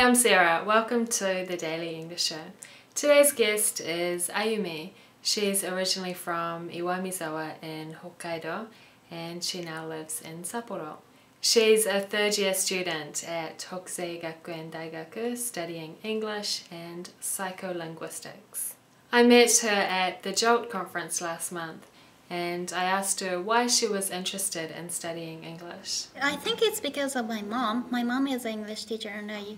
Hi, I'm Sarah. Welcome to The Daily English Show. Today's guest is Ayumi. She's originally from Iwamizawa in Hokkaido and she now lives in Sapporo. She's a third-year student at Hokusei Gakuen Daigaku studying English and psycholinguistics. I met her at the JALT conference last month and I asked her why she was interested in studying English. I think it's because of my mom. My mom is an English teacher and I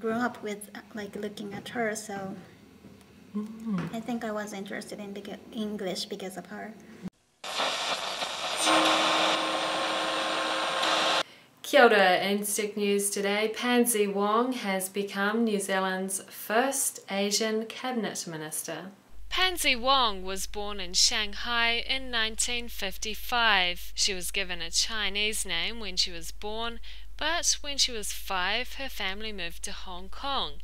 grew up with looking at her, so I think I was interested in English because of her. Kia ora. In Stick News today, Pansy Wong has become New Zealand's first Asian cabinet minister. Pansy Wong was born in Shanghai in 1955. She was given a Chinese name when she was born, but when she was 5, her family moved to Hong Kong,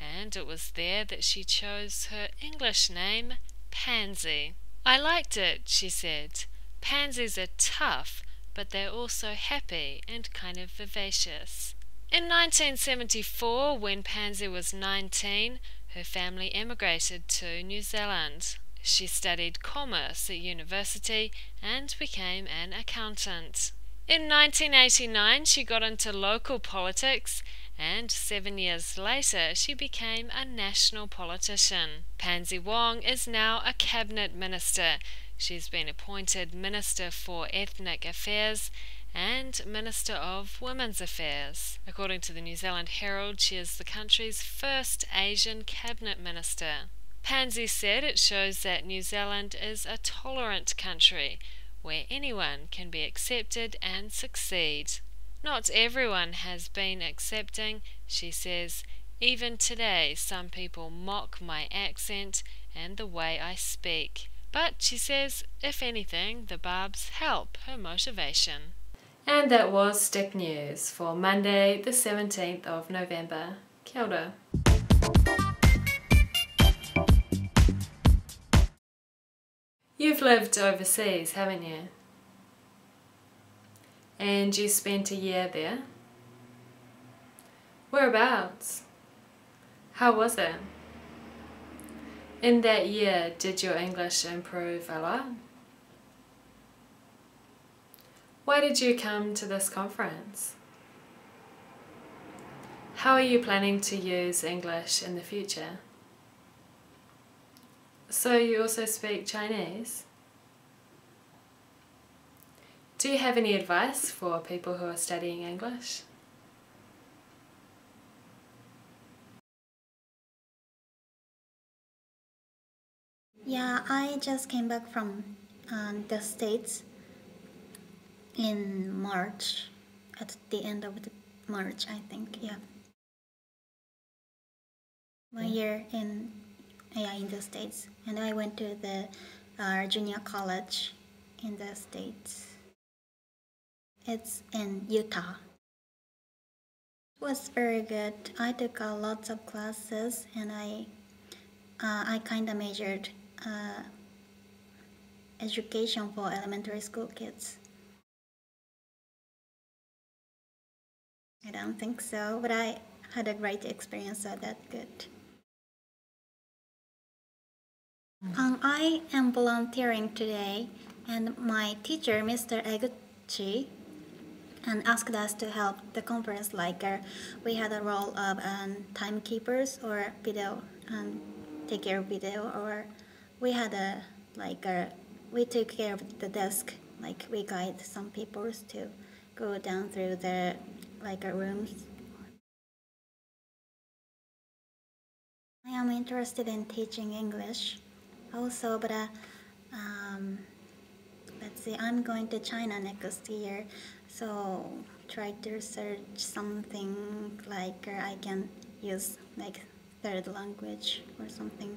and it was there that she chose her English name, Pansy. "I liked it," she said. "Pansies are tough, but they're also happy and kind of vivacious." In 1974, when Pansy was 19, her family emigrated to New Zealand. She studied commerce at university and became an accountant. In 1989, she got into local politics, and 7 years later, she became a national politician. Pansy Wong is now a cabinet minister. She's been appointed Minister for Ethnic Affairs and Minister of Women's Affairs. According to the New Zealand Herald, she is the country's first Asian cabinet minister. Pansy said it shows that New Zealand is a tolerant country where anyone can be accepted and succeed. "Not everyone has been accepting," she says. "Even today, some people mock my accent and the way I speak." But she says, if anything, the barbs help her motivation. And that was Stick News for Monday, the 17th of November. Kia ora. You've lived overseas, haven't you? And you spent a year there. Whereabouts? How was it? In that year, did your English improve a lot? Why did you come to this conference? How are you planning to use English in the future? So you also speak Chinese? Do you have any advice for people who are studying English? Yeah, I just came back from the States in March, at the end of March, I think, yeah. My year in the States, and I went to the junior college in the States. It's in Utah. It was very good. I took lots of classes, and I kind of majored education for elementary school kids. I don't think so, but I had a great experience, so that's good. I am volunteering today, and my teacher, Mr. Eguchi, asked us to help the conference. We had a role of timekeepers or video, take care of video, or we had a we took care of the desk, we guide some people to go down through the rooms. I am interested in teaching English also, but let's see, I'm going to China next year, so try to research something I can use third language or something.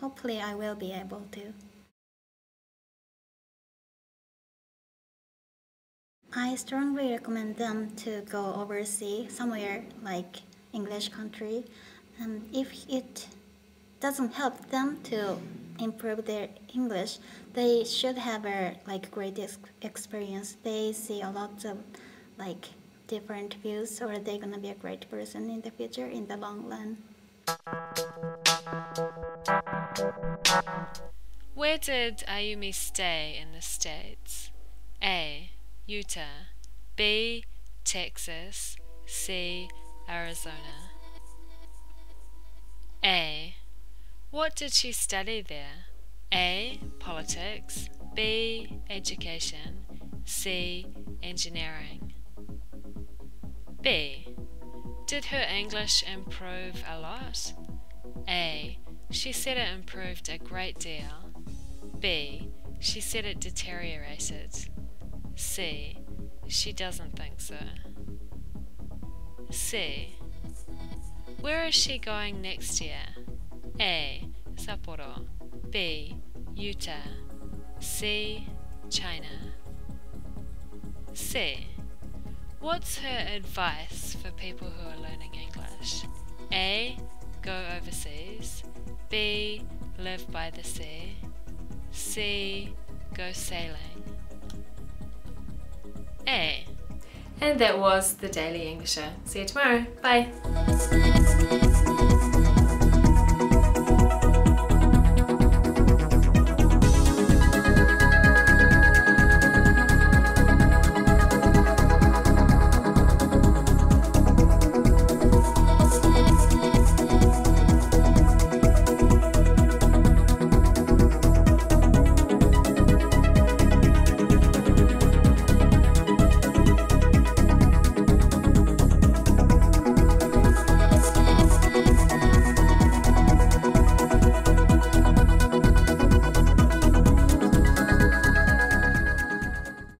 Hopefully I will be able to. I strongly recommend them to go overseas, somewhere English country, and if it doesn't help them to improve their English, they should have a great experience. They see a lot of different views, or they're gonna be a great person in the future, in the long run. Where did Ayumi stay in the States? A. Utah, B. Texas, C. Arizona. A. What did she study there? A. Politics, B. Education, C. Engineering. B. Did her English improve a lot? A. She said it improved a great deal. B. She said it deteriorated. C. She doesn't think so. C. Where is she going next year? A. Sapporo, B. Utah, C. China. C. What's her advice for people who are learning English? A. Go overseas, B. Live by the sea, C. Go sailing. A. And that was The Daily English Show. See you tomorrow. Bye.